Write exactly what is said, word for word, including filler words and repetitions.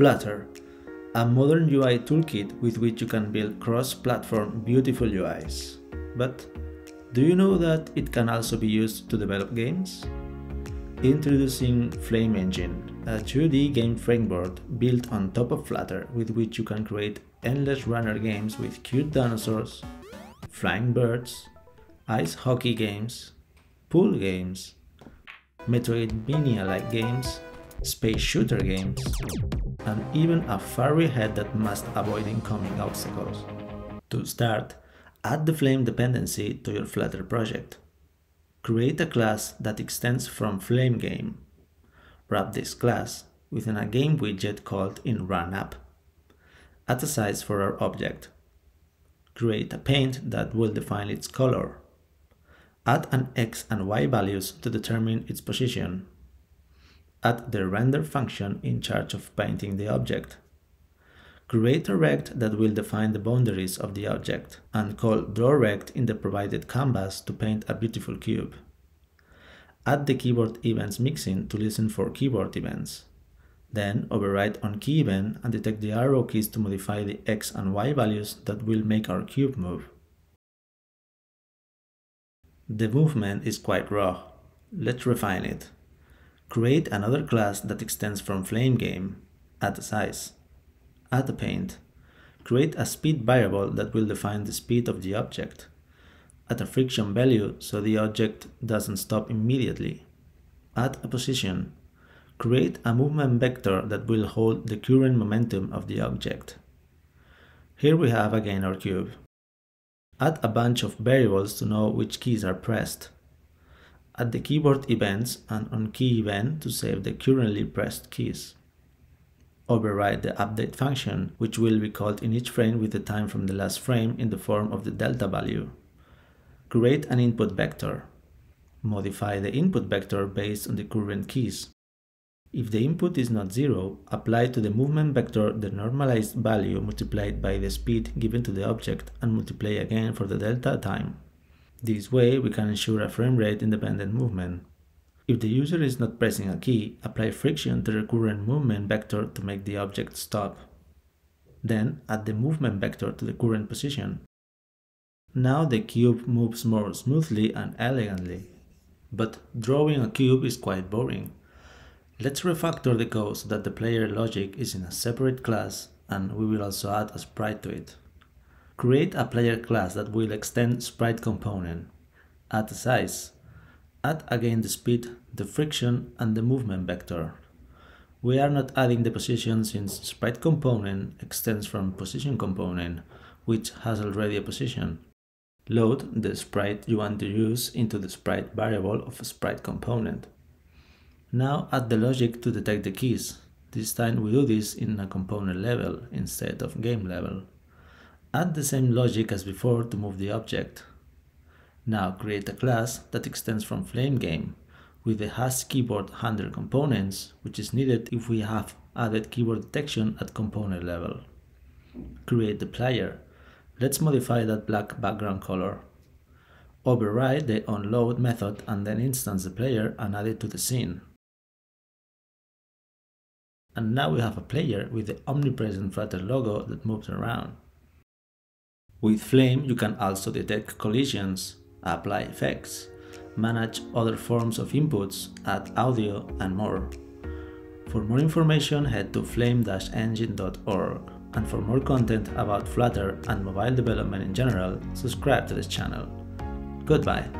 Flutter, a modern U I toolkit with which you can build cross-platform beautiful U Is. But do you know that it can also be used to develop games? Introducing Flame Engine, a two D game framework built on top of Flutter with which you can create endless runner games with cute dinosaurs, flying birds, ice hockey games, pool games, Metroidvania-like games, space shooter games, and even a furry head that must avoid incoming obstacles. To start, add the Flame dependency to your Flutter project. Create a class that extends from FlameGame. Wrap this class within a game widget called in RunApp. Add a size for our object. Create a paint that will define its color. Add an X and Y values to determine its position. Add the render function in charge of painting the object. Create a rect that will define the boundaries of the object, and call drawRect in the provided canvas to paint a beautiful cube. Add the keyboard events mixin to listen for keyboard events. Then override on key event and detect the arrow keys to modify the X and Y values that will make our cube move. The movement is quite raw. Let's refine it. Create another class that extends from FlameGame. Add a size. Add a paint. Create a speed variable that will define the speed of the object. Add a friction value so the object doesn't stop immediately. Add a position. Create a movement vector that will hold the current momentum of the object. Here we have again our cube. Add a bunch of variables to know which keys are pressed. Add the keyboard events and on key event to save the currently pressed keys. Override the update function, which will be called in each frame with the time from the last frame in the form of the delta value. Create an input vector. Modify the input vector based on the current keys. If the input is not zero, apply to the movement vector the normalized value multiplied by the speed given to the object and multiply again for the delta time. This way we can ensure a frame rate independent movement. If the user is not pressing a key, apply friction to the current movement vector to make the object stop. Then add the movement vector to the current position. Now the cube moves more smoothly and elegantly. But drawing a cube is quite boring. Let's refactor the code so that the player logic is in a separate class, and we will also add a sprite to it. Create a player class that will extend SpriteComponent. Add a size. Add again the speed, the friction, and the movement vector. We are not adding the position since SpriteComponent extends from PositionComponent, which has already a position. Load the sprite you want to use into the sprite variable of SpriteComponent. Now add the logic to detect the keys. This time we do this in a component level instead of game level. Add the same logic as before to move the object. Now create a class that extends from FlameGame with the hasKeyboardHandlerComponents, which is needed if we have added keyboard detection at component level. Create the player. Let's modify that black background color. Override the onload method and then instance the player and add it to the scene. And now we have a player with the omnipresent Flutter logo that moves around. With Flame, you can also detect collisions, apply effects, manage other forms of inputs, add audio, and more. For more information, head to flame dash engine dot org. And for more content about Flutter and mobile development in general, subscribe to this channel. Goodbye.